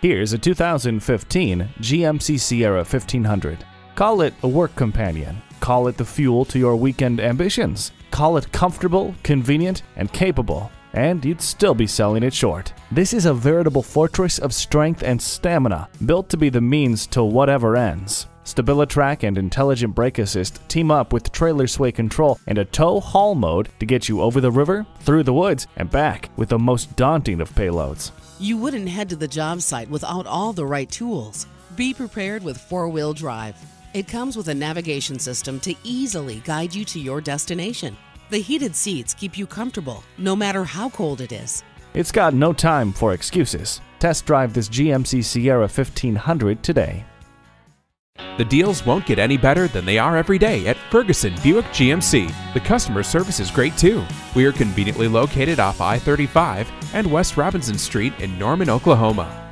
Here's a 2015 GMC Sierra 1500. Call it a work companion. Call it the fuel to your weekend ambitions. Call it comfortable, convenient, and capable, and you'd still be selling it short. This is a veritable fortress of strength and stamina, built to be the means to whatever ends. Stabilitrack and Intelligent Brake Assist team up with Trailer Sway Control and a tow-haul mode to get you over the river, through the woods, and back with the most daunting of payloads. You wouldn't head to the job site without all the right tools. Be prepared with four-wheel drive. It comes with a navigation system to easily guide you to your destination. The heated seats keep you comfortable, no matter how cold it is. It's got no time for excuses. Test drive this GMC Sierra 1500 today. The deals won't get any better than they are every day at Ferguson Buick GMC. The customer service is great too. We are conveniently located off I-35 and West Robinson Street in Norman, Oklahoma.